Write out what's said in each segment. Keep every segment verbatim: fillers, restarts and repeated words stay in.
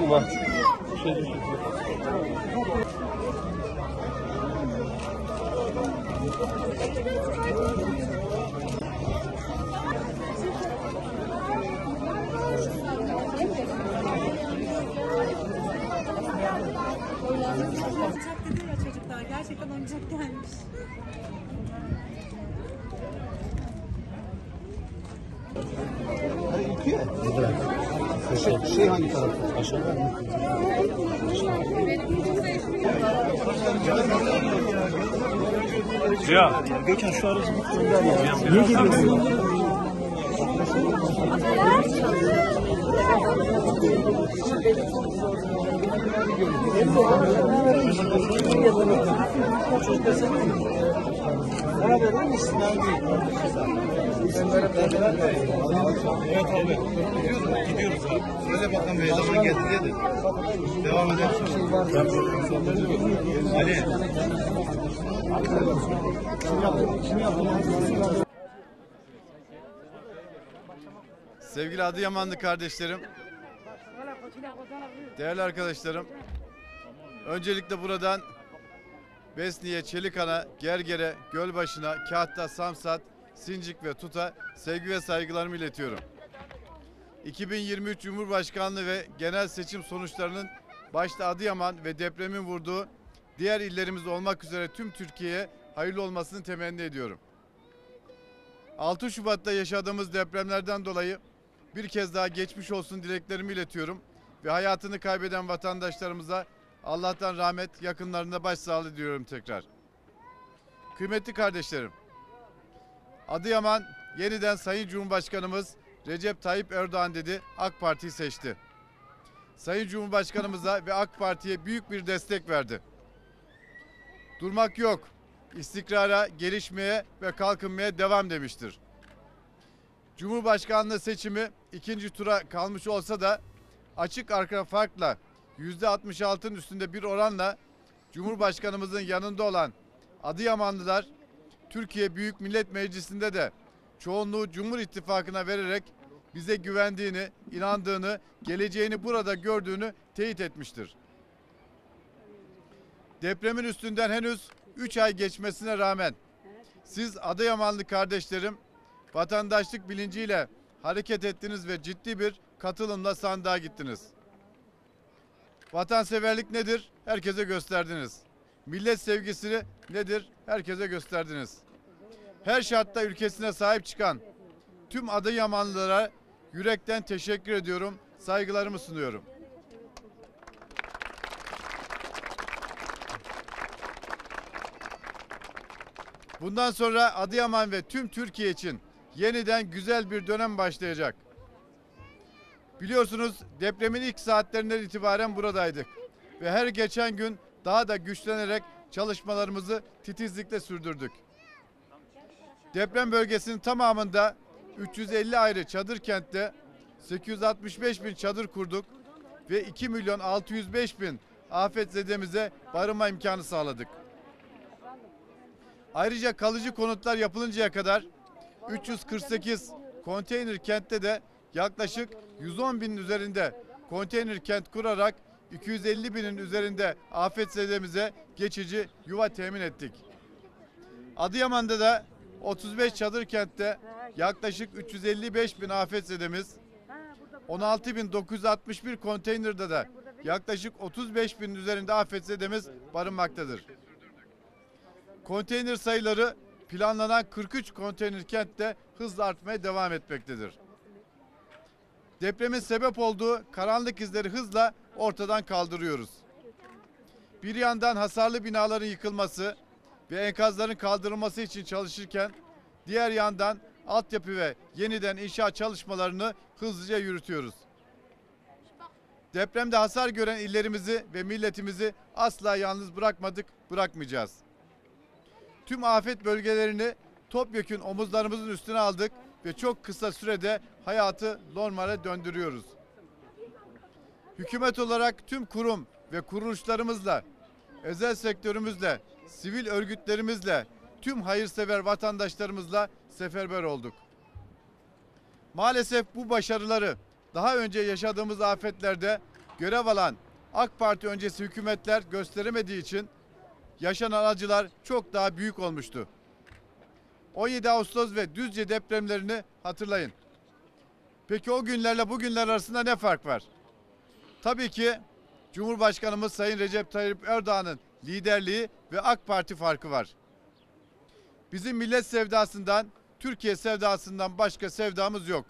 Vurma. Oyuncak dedi ya çocuklar, gerçekten oyuncak gelmiş. İki ya. Şey, şey hangi tarafta? Aşağıda mı? Ya. Gökhan şu aracı bir türlü alamaz. Ne geliyorsun? Gidiyoruz abi. Söyle bakalım ne zaman geldi dedi. Devam edelim. Ali. Sevgili Adıyamanlı kardeşlerim, değerli arkadaşlarım, öncelikle buradan Besni'ye, Çelikhan'a, Gerger'e, Gölbaşı'na, Kahta, Samsat, Sincik ve Tut'a sevgi ve saygılarımı iletiyorum. iki bin yirmi üç Cumhurbaşkanlığı ve genel seçim sonuçlarının başta Adıyaman ve depremin vurduğu diğer illerimiz olmak üzere tüm Türkiye'ye hayırlı olmasını temenni ediyorum. altı Şubat'ta yaşadığımız depremlerden dolayı bir kez daha geçmiş olsun dileklerimi iletiyorum ve hayatını kaybeden vatandaşlarımıza Allah'tan rahmet, yakınlarına başsağlığı diliyorum tekrar. Kıymetli kardeşlerim, Adıyaman yeniden Sayın Cumhurbaşkanımız Recep Tayyip Erdoğan dedi, AK Parti'yi seçti. Sayın Cumhurbaşkanımıza ve AK Parti'ye büyük bir destek verdi. Durmak yok, istikrara, gelişmeye ve kalkınmaya devam demiştir. Cumhurbaşkanlığı seçimi ikinci tura kalmış olsa da açık arka farkla yüzde altmış altı'nın üstünde bir oranla Cumhurbaşkanımızın yanında olan Adıyamanlılar Türkiye Büyük Millet Meclisi'nde de çoğunluğu Cumhur İttifakı'na vererek bize güvendiğini, inandığını, geleceğini burada gördüğünü teyit etmiştir. Depremin üstünden henüz üç ay geçmesine rağmen siz Adıyamanlı kardeşlerim vatandaşlık bilinciyle hareket ettiniz ve ciddi bir katılımla sandığa gittiniz. Vatanseverlik nedir? Herkese gösterdiniz. Millet sevgisi nedir? Herkese gösterdiniz. Her şartta ülkesine sahip çıkan tüm Adıyamanlılara yürekten teşekkür ediyorum, saygılarımı sunuyorum. Bundan sonra Adıyaman ve tüm Türkiye için yeniden güzel bir dönem başlayacak. Biliyorsunuz depremin ilk saatlerinden itibaren buradaydık ve her geçen gün daha da güçlenerek çalışmalarımızı titizlikle sürdürdük. Deprem bölgesinin tamamında üç yüz elli ayrı çadır kentte sekiz yüz altmış beş bin çadır kurduk ve iki milyon altı yüz beş bin afetzedemize barınma imkanı sağladık. Ayrıca kalıcı konutlar yapılıncaya kadar üç yüz kırk sekiz konteyner kentte de yaklaşık yüz on binin üzerinde konteyner kent kurarak iki yüz elli binin üzerinde afetzedemize geçici yuva temin ettik. Adıyaman'da da otuz beş çadır kentte yaklaşık üç yüz elli beş bin afetzedemiz, on altı bin dokuz yüz altmış bir konteynerde de yaklaşık otuz beş binin üzerinde afetzedemiz barınmaktadır. Konteyner sayıları planlanan kırk üç konteyner kentte hızla artmaya devam etmektedir. Depremin sebep olduğu karanlık izleri hızla ortadan kaldırıyoruz. Bir yandan hasarlı binaların yıkılması ve enkazların kaldırılması için çalışırken diğer yandan altyapı ve yeniden inşa çalışmalarını hızlıca yürütüyoruz. Depremde hasar gören illerimizi ve milletimizi asla yalnız bırakmadık, bırakmayacağız. Tüm afet bölgelerini topyekün omuzlarımızın üstüne aldık ve çok kısa sürede hayatı normale döndürüyoruz. Hükümet olarak tüm kurum ve kuruluşlarımızla, özel sektörümüzle, sivil örgütlerimizle, tüm hayırsever vatandaşlarımızla seferber olduk. Maalesef bu başarıları daha önce yaşadığımız afetlerde görev alan AK Parti öncesi hükümetler gösteremediği için yaşanan acılar çok daha büyük olmuştu. on yedi Ağustos ve Düzce depremlerini hatırlayın. Peki o günlerle bugünler arasında ne fark var? Tabii ki Cumhurbaşkanımız Sayın Recep Tayyip Erdoğan'ın liderliği ve AK Parti farkı var. Bizim millet sevdasından, Türkiye sevdasından başka sevdamız yok.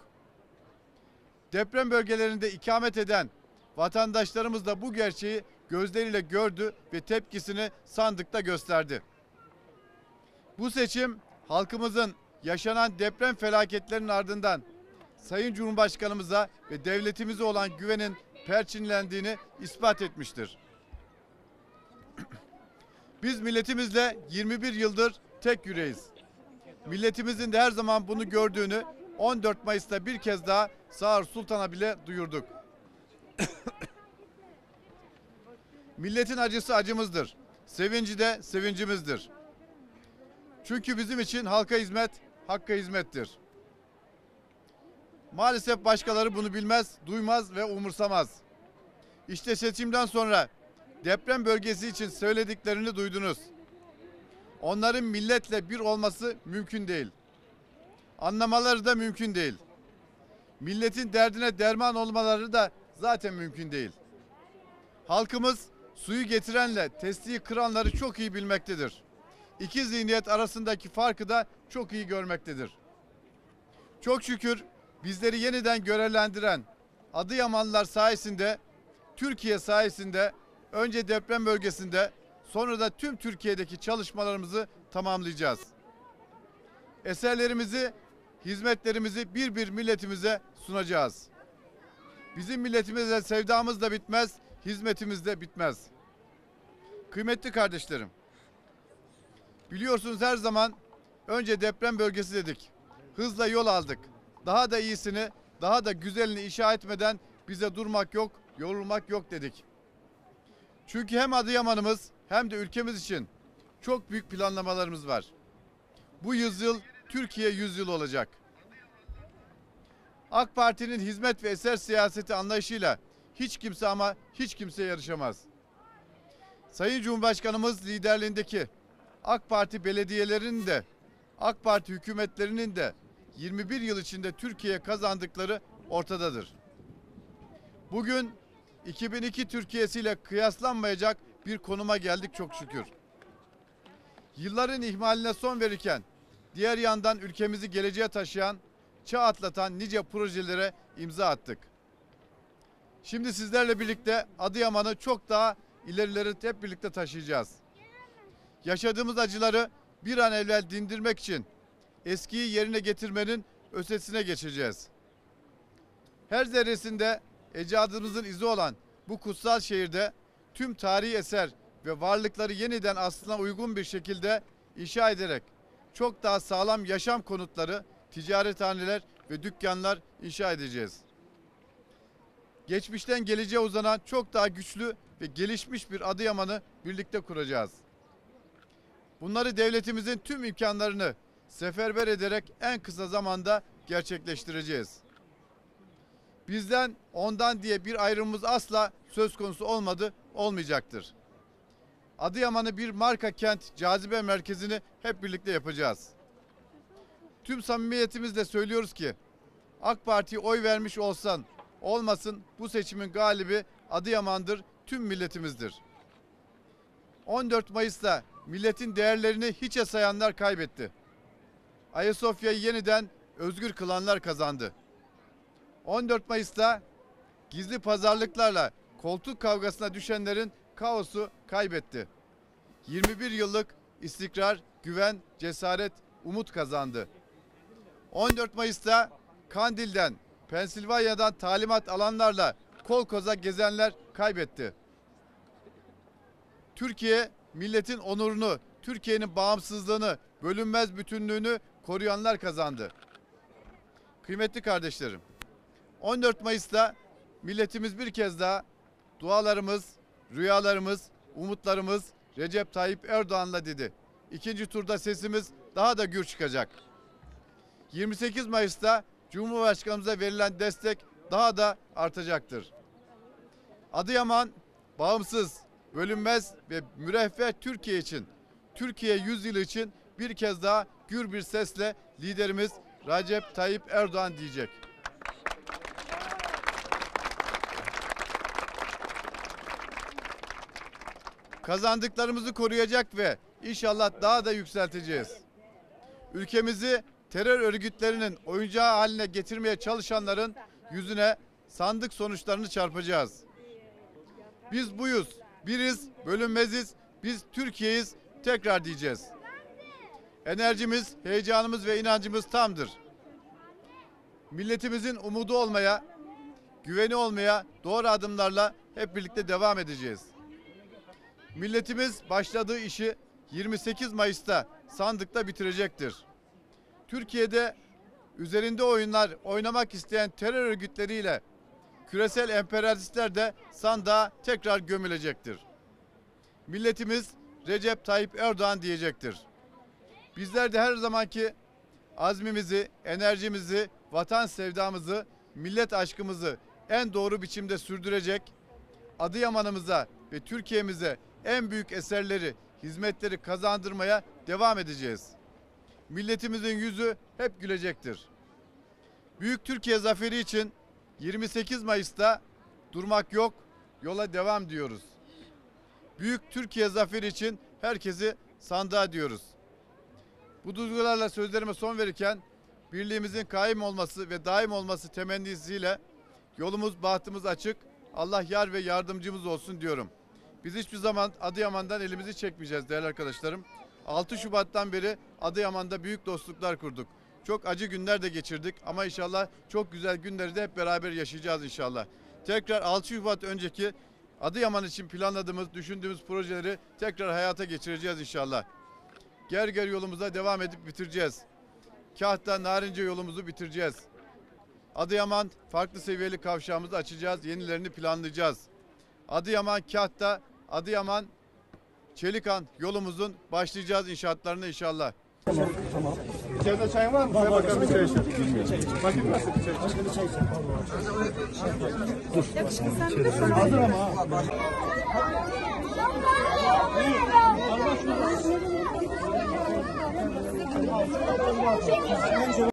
Deprem bölgelerinde ikamet eden vatandaşlarımız da bu gerçeği gözleriyle gördü ve tepkisini sandıkta gösterdi. Bu seçim halkımızın yaşanan deprem felaketlerinin ardından Sayın Cumhurbaşkanımıza ve devletimize olan güvenin perçinlendiğini ispat etmiştir. Biz milletimizle yirmi bir yıldır tek yüreğiz. Milletimizin de her zaman bunu gördüğünü on dört Mayıs'ta bir kez daha Sağır Sultan'a bile duyurduk. Milletin acısı acımızdır. Sevinci de sevincimizdir. Çünkü bizim için halka hizmet, hakka hizmettir. Maalesef başkaları bunu bilmez, duymaz ve umursamaz. İşte seçimden sonra deprem bölgesi için söylediklerini duydunuz. Onların milletle bir olması mümkün değil. Anlamaları da mümkün değil. Milletin derdine derman olmaları da zaten mümkün değil. Halkımız suyu getirenle testiyi kıranları çok iyi bilmektedir. İki zihniyet arasındaki farkı da çok iyi görmektedir. Çok şükür bizleri yeniden görevlendiren Adıyamanlılar sayesinde, Türkiye sayesinde önce deprem bölgesinde, sonra da tüm Türkiye'deki çalışmalarımızı tamamlayacağız. Eserlerimizi, hizmetlerimizi bir bir milletimize sunacağız. Bizim milletimize sevdamız da bitmez, hizmetimiz de bitmez. Kıymetli kardeşlerim, biliyorsunuz her zaman önce deprem bölgesi dedik. Hızla yol aldık. Daha da iyisini, daha da güzelini inşa etmeden bize durmak yok, yorulmak yok dedik. Çünkü hem Adıyaman'ımız hem de ülkemiz için çok büyük planlamalarımız var. Bu yüzyıl Türkiye yüzyılı olacak. AK Parti'nin hizmet ve eser siyaseti anlayışıyla hiç kimse ama hiç kimse yarışamaz. Sayın Cumhurbaşkanımız liderliğindeki AK Parti belediyelerinin de AK Parti hükümetlerinin de yirmi bir yıl içinde Türkiye'ye kazandıkları ortadadır. Bugün iki bin iki Türkiye'siyle kıyaslanmayacak bir konuma geldik çok şükür. Yılların ihmaline son verirken diğer yandan ülkemizi geleceğe taşıyan, çağ atlatan nice projelere imza attık. Şimdi sizlerle birlikte Adıyaman'ı çok daha ilerilere hep birlikte taşıyacağız. Yaşadığımız acıları bir an evvel dindirmek için eskiyi yerine getirmenin ötesine geçeceğiz. Her zerresinde ecdadımızın izi olan bu kutsal şehirde tüm tarihi eser ve varlıkları yeniden aslına uygun bir şekilde inşa ederek çok daha sağlam yaşam konutları, ticarethaneler ve dükkanlar inşa edeceğiz. Geçmişten geleceğe uzanan çok daha güçlü ve gelişmiş bir Adıyaman'ı birlikte kuracağız. Bunları devletimizin tüm imkanlarını seferber ederek en kısa zamanda gerçekleştireceğiz. Bizden, ondan diye bir ayrımımız asla söz konusu olmadı, olmayacaktır. Adıyaman'ı bir marka kent, cazibe merkezini hep birlikte yapacağız. Tüm samimiyetimizle söylüyoruz ki, AK Parti'ye oy vermiş olsan, olmasın, bu seçimin galibi Adıyaman'dır, tüm milletimizdir. on dört Mayıs'ta milletin değerlerini hiçe sayanlar kaybetti. Ayasofya'yı yeniden özgür kılanlar kazandı. on dört Mayıs'ta gizli pazarlıklarla koltuk kavgasına düşenlerin kaosu kaybetti. yirmi bir yıllık istikrar, güven, cesaret, umut kazandı. on dört Mayıs'ta Kandil'den, Pensilvanya'dan talimat alanlarla kol koza gezenler kaybetti. Türkiye, milletin onurunu, Türkiye'nin bağımsızlığını, bölünmez bütünlüğünü koruyanlar kazandı. Kıymetli kardeşlerim, on dört Mayıs'ta milletimiz bir kez daha dualarımız, rüyalarımız, umutlarımız Recep Tayyip Erdoğan'la dedi. İkinci turda sesimiz daha da gür çıkacak. yirmi sekiz Mayıs'ta Cumhurbaşkanımıza verilen destek daha da artacaktır. Adıyaman bağımsız, bölünmez ve müreffeh Türkiye için, Türkiye yüzyılı için bir kez daha gür bir sesle liderimiz Recep Tayyip Erdoğan diyecek. Kazandıklarımızı koruyacak ve inşallah daha da yükselteceğiz. Ülkemizi terör örgütlerinin oyuncağı haline getirmeye çalışanların yüzüne sandık sonuçlarını çarpacağız. Biz buyuz, biriz, bölünmeziz, biz Türkiye'yiz, tekrar diyeceğiz. Enerjimiz, heyecanımız ve inancımız tamdır. Milletimizin umudu olmaya, güveni olmaya doğru adımlarla hep birlikte devam edeceğiz. Milletimiz başladığı işi yirmi sekiz Mayıs'ta sandıkta bitirecektir. Türkiye'de üzerinde oyunlar oynamak isteyen terör örgütleriyle küresel emperyalistler de sandığa tekrar gömülecektir. Milletimiz Recep Tayyip Erdoğan diyecektir. Bizler de her zamanki azmimizi, enerjimizi, vatan sevdamızı, millet aşkımızı en doğru biçimde sürdürecek, Adıyaman'ımıza ve Türkiye'mize en büyük eserleri, hizmetleri kazandırmaya devam edeceğiz. Milletimizin yüzü hep gülecektir. Büyük Türkiye zaferi için yirmi sekiz Mayıs'ta durmak yok, yola devam diyoruz. Büyük Türkiye zaferi için herkesi sandığa diyoruz. Bu duygularla sözlerime son verirken birliğimizin kaim olması ve daim olması temennisiyle yolumuz, bahtımız açık. Allah yar ve yardımcımız olsun diyorum. Biz hiçbir zaman Adıyaman'dan elimizi çekmeyeceğiz değerli arkadaşlarım. altı Şubat'tan beri Adıyaman'da büyük dostluklar kurduk. Çok acı günler de geçirdik ama inşallah çok güzel günleri de hep beraber yaşayacağız inşallah. Tekrar altı Şubat önceki Adıyaman için planladığımız, düşündüğümüz projeleri tekrar hayata geçireceğiz inşallah. Gerger yolumuza devam edip bitireceğiz. Kahta, Narince yolumuzu bitireceğiz. Adıyaman farklı seviyeli kavşağımızı açacağız, yenilerini planlayacağız. Adıyaman Kahta, Adıyaman Çelikan yolumuzun başlayacağız inşaatlarına inşallah. Tamam, tamam. İçeride çayın var mı? Çay bakalım, bir çay içer. Bakayım nasıl bir çay içer? Dur. Yakışıklı sen bir de sana. Hazır ama. Allah'a şükür.